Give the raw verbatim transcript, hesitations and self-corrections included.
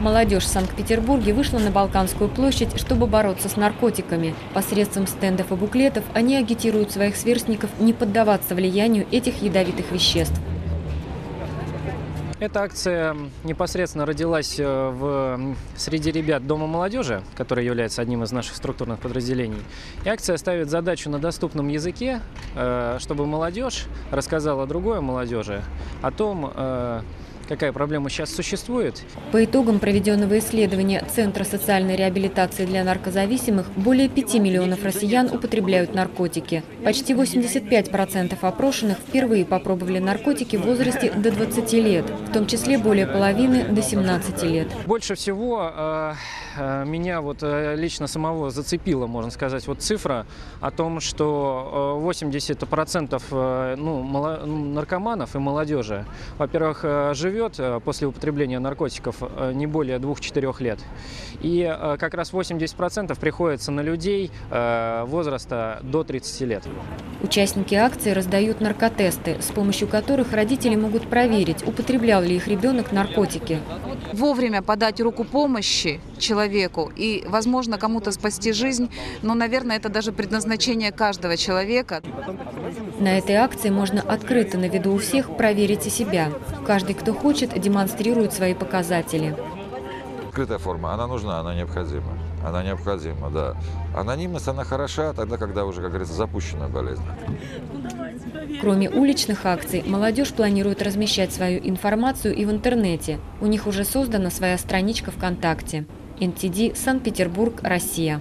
Молодежь в Санкт-Петербурге вышла на Балканскую площадь, чтобы бороться с наркотиками. Посредством стендов и буклетов они агитируют своих сверстников не поддаваться влиянию этих ядовитых веществ. Эта акция непосредственно родилась в, среди ребят Дома молодежи, который является одним из наших структурных подразделений. И акция ставит задачу на доступном языке, чтобы молодежь рассказала другой молодежи о том, какая проблема сейчас существует. По итогам проведенного исследования Центра социальной реабилитации для наркозависимых более пяти миллионов россиян употребляют наркотики. Почти восемьдесят пять процентов опрошенных впервые попробовали наркотики в возрасте до двадцати лет, в том числе более половины до семнадцати лет. Больше всего э, меня вот лично самого зацепила, можно сказать, вот цифра о том, что восемьдесят процентов ну, наркоманов и молодежи, во-первых, живет после употребления наркотиков не более двух-четырёх лет. И как раз восемьдесят процентов приходится на людей возраста до тридцати лет. Участники акции раздают наркотесты, с помощью которых родители могут проверить, употреблял ли их ребенок наркотики. Вовремя подать руку помощи человеку и, возможно, кому-то спасти жизнь, но, наверное, это даже предназначение каждого человека. На этой акции можно открыто на виду у всех проверить и себя. Каждый, кто хочет, демонстрируют свои показатели. Открытая форма, она нужна, она необходима. Она необходима, да. Анонимность, она хороша тогда, когда уже, как говорится, запущена болезнь. Кроме уличных акций, молодежь планирует размещать свою информацию и в интернете. У них уже создана своя страничка ВКонтакте. эн ти ди Санкт-Петербург, Россия.